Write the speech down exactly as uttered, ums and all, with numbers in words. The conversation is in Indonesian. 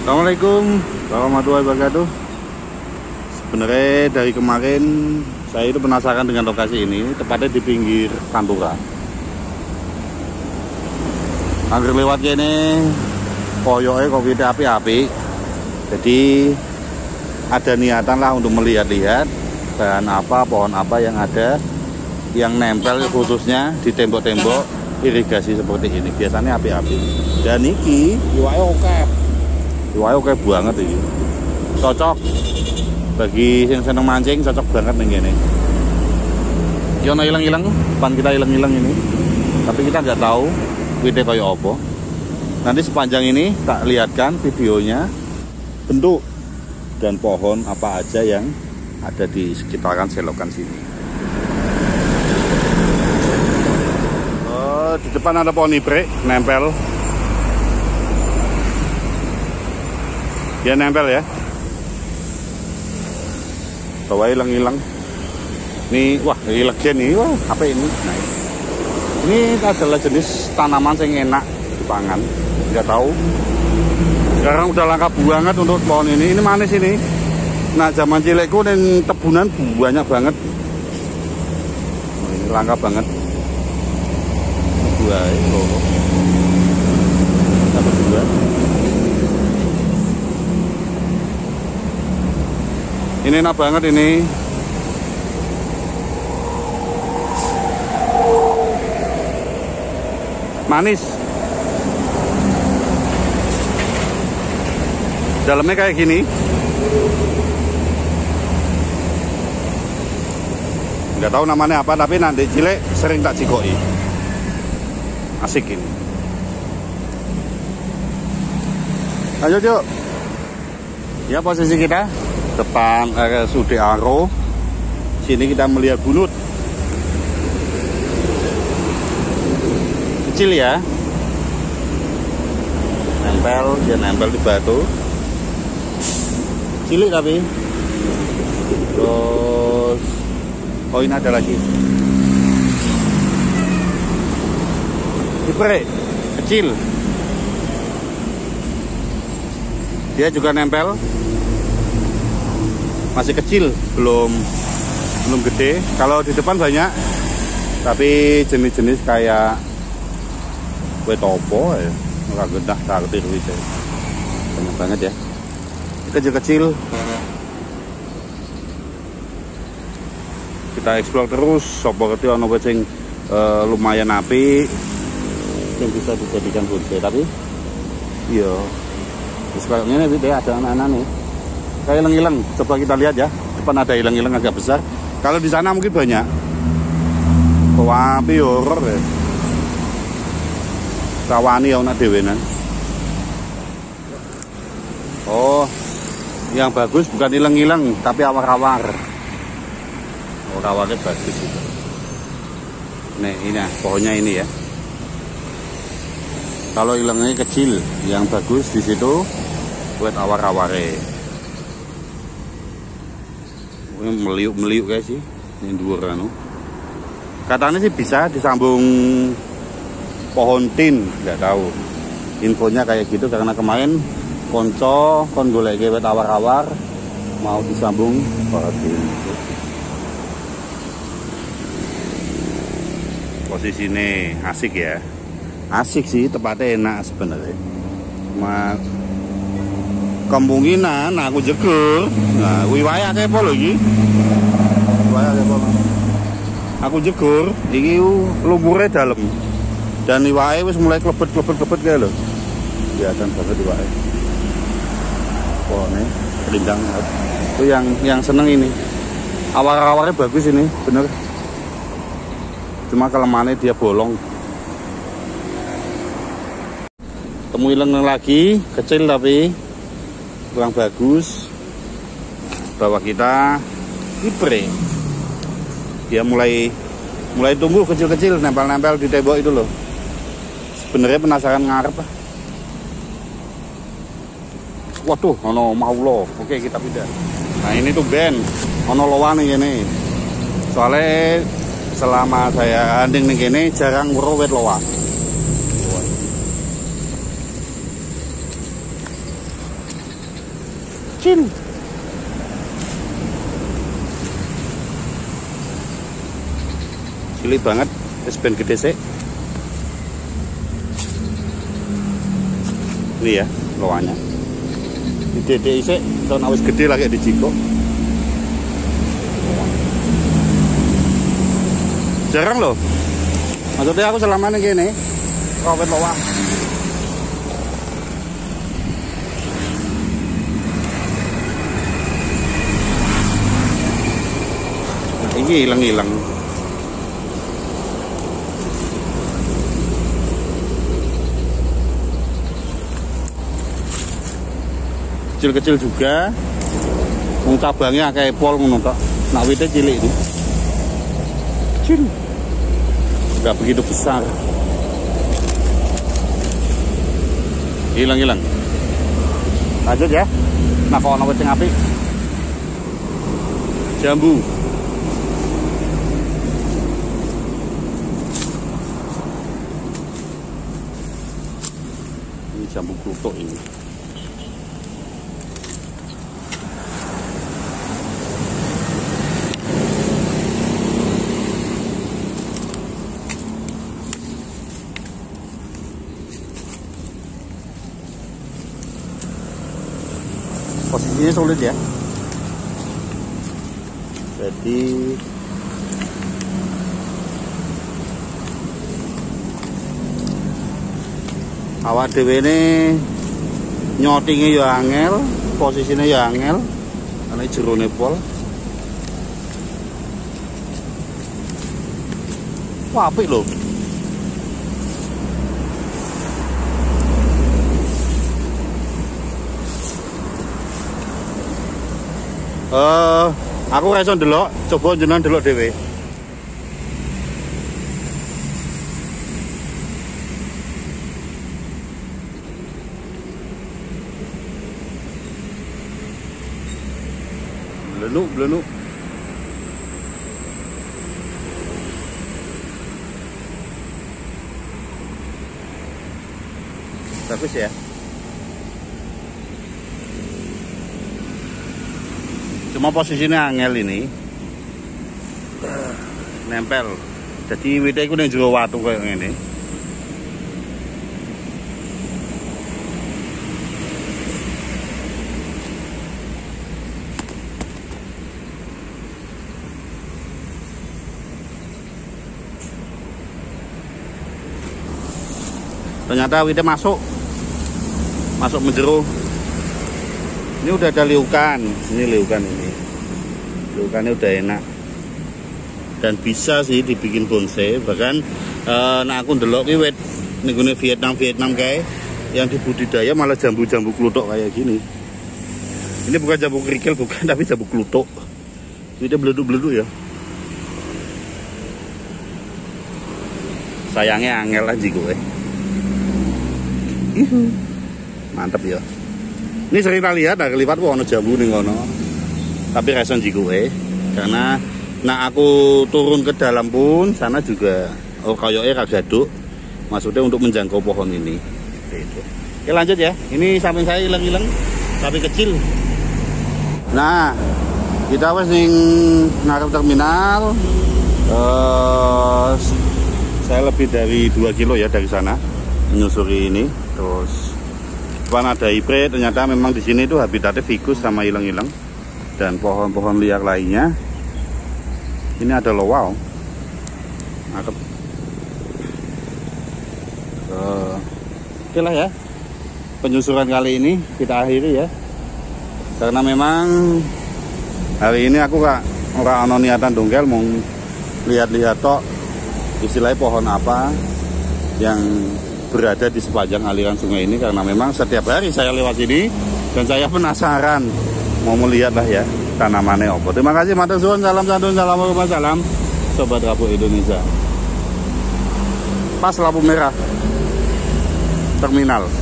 Assalamualaikum warahmatullahi wabarakatuh. Sebenarnya dari kemarin saya itu penasaran dengan lokasi ini, tepatnya di pinggir Pantura. Hampir lewat ini koyoknya kok kita api-api. Jadi ada niatan lah untuk melihat-lihat bahan apa, pohon apa yang ada, yang nempel khususnya di tembok-tembok irigasi seperti ini. Biasanya api-api. Dan ini iwaknya oke. Wah, oke banget ini. Cocok bagi yang seneng mancing, cocok banget nih gini. Yono ileng-ileng, depan kita ileng-ileng ini. Tapi kita nggak tahu wite koyo opo. Nanti sepanjang ini tak lihatkan videonya, bentuk dan pohon apa aja yang ada di sekitaran selokan sini. Oh, di depan ada pohon iprik nempel. Dia nempel ya, bawa ileng-ileng ini. Wah, ini legend ini. Wah, apa ini? Nah, ini adalah jenis tanaman yang enak dipangan. Nggak tahu sekarang udah langka banget untuk pohon ini. Ini manis ini. Nah, zaman cileku dan tebunan banyak banget. Nah, ini langka banget. Dua itu dapat dua. Ini enak banget ini. Manis. Dalamnya kayak gini. Nggak tahu namanya apa, tapi nanti cilik sering tak cikoi. Asik ini. Ayo, yuk. Ya, posisi kita depan R S U D Aro. Sini kita melihat bulut kecil ya, nempel, dia nempel di batu cilik tapi. Terus oh, ini ada lagi iprik kecil, dia juga nempel, masih kecil, belum belum gede. Kalau di depan banyak, tapi jenis-jenis kayak wetopo ya, nggak gendah takdir gitu, banyak banget ya, kecil-kecil. Kita eksplor terus, sopo keti ono wecing lumayan api yang bisa dijadikan bonsai. Tapi iya, sekarang ini ada anak-anak nih kayak ileng-ileng. Coba kita lihat ya, depan ada ileng-ileng agak besar. Kalau di sana mungkin banyak. Wapi horor ya. Rawani ya, anak dewenan. Oh, yang bagus bukan ileng-ileng, tapi awar-awar. Oh, rawarnya bagus itu. Nih, ini nah, pohonnya ini ya. Kalau ilengnya kecil, yang bagus di situ buat awar-aware. Meliuk-meliuk guys sih, ini dua anu. Katanya sih bisa disambung pohon tin, nggak tahu. Infonya kayak gitu karena kemarin konco kon golek wet awar-awar mau disambung pohon tin. Posisi ini asik ya, asik sih, tempatnya enak sebenarnya. Cuma kemungkinan aku jeger. Nah, wiwaya kepo lho iki. Wiwaya kepo. Aku jeger, iki lumpure dalem. Dan wiwahe wis mulai klebet-klebet-klebet kae lho. Kelihatan banget wiwahe. Pohone rindang. Itu yang yang seneng ini. Awar-awarnya bagus ini, bener. Cuma kelemahannya dia bolong. Temu ileng lagi, kecil tapi kurang bagus. Bahwa kita iprik, dia mulai mulai tumbuh kecil-kecil, nempel-nempel di tembok itu loh. Sebenarnya penasaran ngarep lah. Waduh, ono maulo. Oke, kita pindah. Nah, ini tuh ben ono loan ini. Soalnya selama saya anding nih ini jarang merowet loan. bucin. Cilik banget, es ben gede sih. Ini ya, loannya. Di D D I sih, tahun awis gede lah kayak di Jiko. Jarang loh. Maksudnya aku selama ini gini, rawat loang. Nah, ini ileng-ileng. Kecil-kecil juga. Mung cabangnya kayak pol menontok. Nah, witnya cilik ini. Kecil. Gak begitu besar. Ileng-ileng. Lanjut ya. Nah, kalau nawet sing apik. Jambu. Ini jambu kluthuk ini. Posisinya sulit ya, jadi awak dhewe ini nyotinge yo angel, posisinya yo angel karena jerone pol. Wah, apik lho. Uh, aku rasa delok, coba jenengan delok dhewe. Blenuk, blenuk. Bagus ya. Cuma posisinya angel ini nempel, jadi wite iku ning jero watu kayak ngene. Ternyata wite masuk masuk menjero. Ini udah ada liukan, ini liukan ini, liukannya udah enak dan bisa sih dibikin bonsai. Bahkan, eh, nah aku ndelok ini wet, ini guna Vietnam Vietnam kayak, yang dibudidaya malah jambu-jambu kluthuk kayak gini. Ini bukan jambu kerikil, bukan, tapi jambu kluthuk. Ini beleduk-beleduk ya. Sayangnya angel aja gue. Ihu, mantep ya. Ini sering tak lihat, tak kelipat wono jambu nih wono. Tapi reson jigue, karena nah aku turun ke dalam pun sana juga. Oh koyoke kagaduk, maksudnya untuk menjangkau pohon ini. Itu. Oke lanjut ya, ini samping saya ileng-ileng, tapi kecil. Nah kita wes ning ngarep terminal. Terus saya lebih dari dua kilo ya dari sana menyusuri ini. Terus ada iprik, ternyata memang di sini itu habitatnya ficus sama ileng-ileng dan pohon-pohon liar lainnya. Ini ada lowau, nangkep. Uh, Oke lah ya, penyusuran kali ini kita akhiri ya, karena memang hari ini aku gak orang niatan dongkel, mau lihat-lihat tok istilahnya pohon apa yang berada di sepanjang aliran sungai ini, karena memang setiap hari saya lewat sini dan saya penasaran mau melihat lah ya tanamannya opo. Terima kasih, matur suwun, salam santun, salam hormat, salam sobat Rabuk Indonesia. Pas lampu merah terminal.